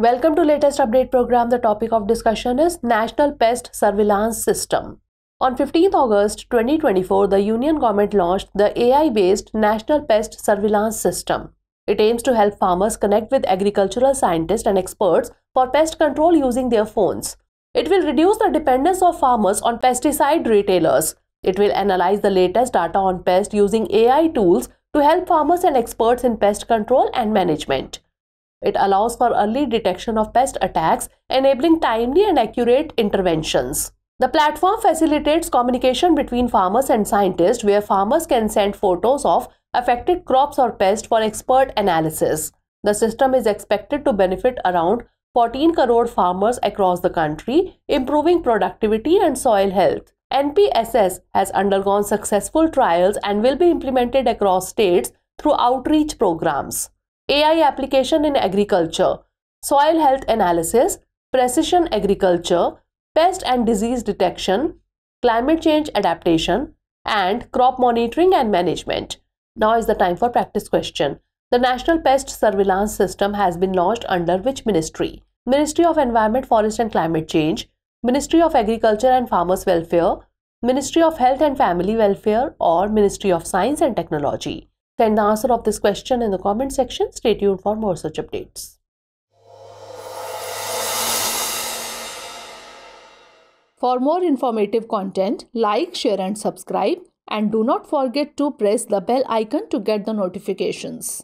Welcome to latest update program. The topic of discussion is National Pest Surveillance System. On 15th August 2024, the Union Government launched the AI-based National Pest Surveillance System. It aims to help farmers connect with agricultural scientists and experts for pest control using their phones. It will reduce the dependence of farmers on pesticide retailers. It will analyze the latest data on pests using AI tools to help farmers and experts in pest control and management. It allows for early detection of pest attacks, enabling timely and accurate interventions. The platform facilitates communication between farmers and scientists, where farmers can send photos of affected crops or pests for expert analysis. The system is expected to benefit around 14 crore farmers across the country, improving productivity and soil health. NPSS has undergone successful trials and will be implemented across states through outreach programs. AI application in agriculture, soil health analysis, precision agriculture, pest and disease detection, climate change adaptation, and crop monitoring and management. Now is the time for practice question. The National Pest Surveillance System has been launched under which ministry? Ministry of Environment, Forest and Climate Change, Ministry of Agriculture and Farmers Welfare, Ministry of Health and Family Welfare, or Ministry of Science and Technology? Send the answer of this question in the comment section. Stay tuned for more such updates. For more informative content, like, share and subscribe, and do not forget to press the bell icon to get the notifications.